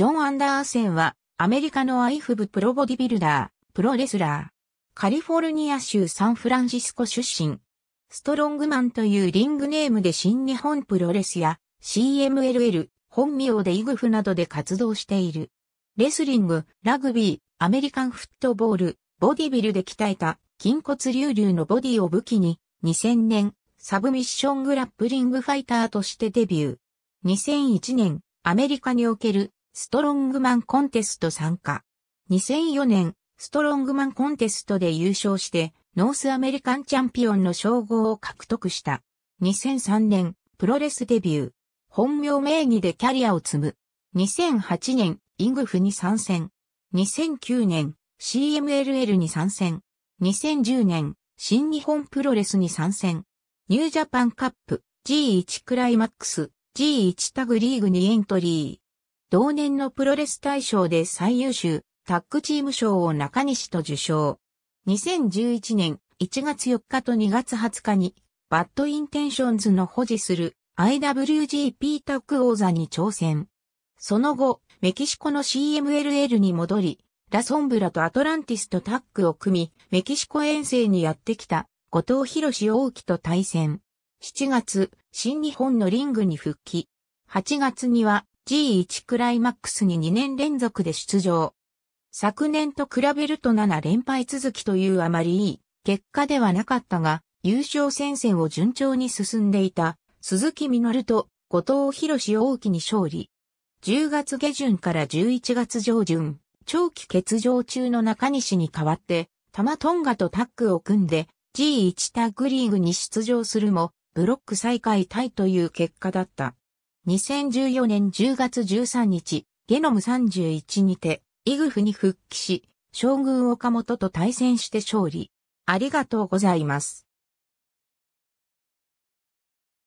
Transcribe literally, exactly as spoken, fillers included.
ジョン・アンダーセンはアメリカのアイエフビービープロボディビルダー、プロレスラー。カリフォルニア州サンフランシスコ出身。ストロングマンというリングネームで新日本プロレスや シーエムエルエル、本名でイグフなどで活動している。レスリング、ラグビー、アメリカンフットボール、ボディビルで鍛えた筋骨隆々のボディを武器ににせんねんサブミッショングラップリングファイターとしてデビュー。にせんいちねんアメリカにおけるストロングマンコンテスト参加。にせんよねんストロングマンコンテストで優勝してノースアメリカンチャンピオンの称号を獲得した。にせんさんねん、プロレスデビュー。本名名義でキャリアを積む。にせんはちねん、イグフに参戦。にせんきゅうねん、シーエムエルエル に参戦。にせんじゅうねん、新日本プロレスに参戦。ニュージャパンカップ、ジーワン クライマックス、ジーワン タグリーグにエントリー。同年のプロレス大賞で最優秀、タッグチーム賞を中西と受賞。にせんじゅういちねんいちがつよっかとにがつはつかにバッドインテンションズの保持する アイダブリュージーピー タッグ王座に挑戦。その後、メキシコの シーエムエルエル に戻り、ラソンブラとアトランティスとタッグを組み、メキシコ遠征にやってきた後藤弘志王騎と対戦。しちがつ、新日本のリングに復帰。はちがつには ジーワン クライマックスににねんれんぞくで出場。昨年と比べるとななれんぱい続きというあまりいい結果ではなかったが、優勝戦線を順調に進んでいた鈴木みのると後藤弘志王騎に勝利。じゅうがつげじゅんからじゅういちがつじょうじゅん、長期欠場中の中西に代わって、タマトンガとタッグを組んで ジーワン タッグリーグに出場するも、ブロック最下位タイという結果だった。にせんじゅうよねんじゅうがつじゅうさんにち、ゲノムさんじゅういちにて、イグフに復帰し、将軍岡本と対戦して勝利。ありがとうございます。